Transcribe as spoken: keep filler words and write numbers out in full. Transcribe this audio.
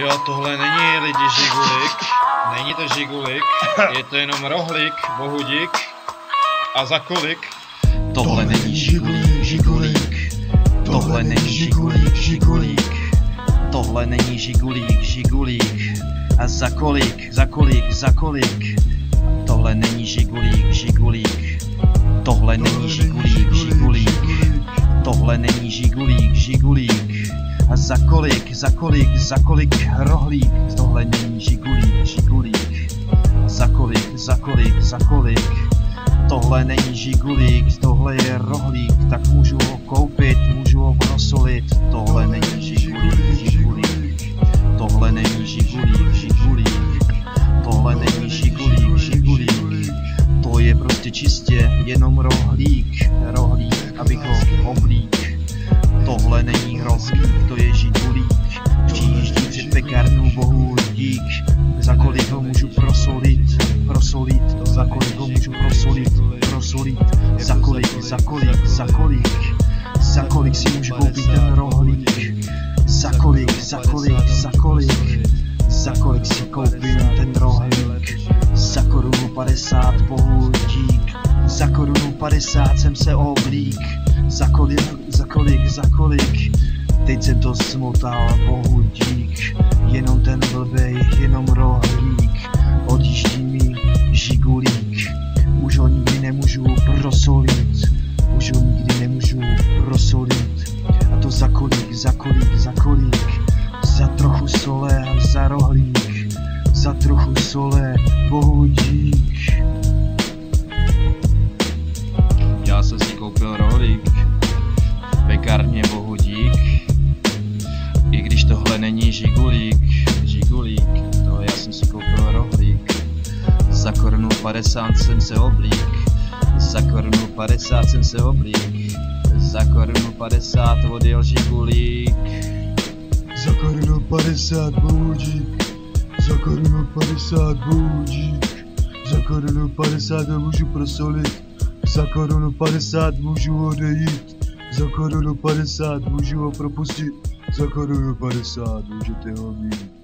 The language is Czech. Jo, tohle není lidi žigulik, není to žigulik, je to jenom rohlík, bohudík a za kolik. Tohle není žigulík, žigulík, tohle není žigulík, žigulík, tohle není žigulík, žigulík a za kolik, za kolik, za kolik. Tohle není žigulík, žigulík, tohle není žigulík, žigulík, tohle není žigulík, žigulík. A za kolik, za kolik, za kolik rohlík, tohle není žigulík, žigulík. Za kolik, za kolik, za kolik, tohle není žigulík, tohle je rohlík, tak můžu ho koupit, můžu ho prosolit, tohle není žigulík, žigulík, tohle není žigulík, žigulík, tohle není žigulík, žigulík, to je prostě čistě jenom rohlík, rohlík, abych ho oblík. Tohle není rohlík, to je žigulík, přijíždí před pekárnou bohudík, za kolik ho můžu prosolit, prosolit, za kolik ho můžu prosolit, prosolit, za kolik, za kolik, za kolik, za kolik si můžu koupit ten rohlík, za kolik, za kolik, za kolik, za kolik si koupím ten rohlík, za korunu padesát bohudík, za korunu padesát jsem se oblík. Za kolik, za kolik, za kolik, teď jsem to smotal, bohu dík, jenom ten blbej, jenom rohlík, odjíždí mi žigulík, už ho nikdy nemůžu prosolit, už ho nikdy nemůžu prosolit, a to za kolik, za kolik, za kolik, za trochu sole, za rohlík, za trochu sole, bohu dík. Já jsem si koupil rohlík, pekárně bohudík, i když tohle není žigulík, žigulík, to já jsem si koupil rohlík, za korunu padesát jsem se oblík, za korunu padesát jsem se oblík, za korunu padesát odjel žigulík, za korunu padesát bohudík, za korunu padesát bohudík, za korunu padesát ho můžu prosolit, za korunu padesát můžu odejít, za korunu padesát můžu ho propustit, za korunu padesát můžete ho mít.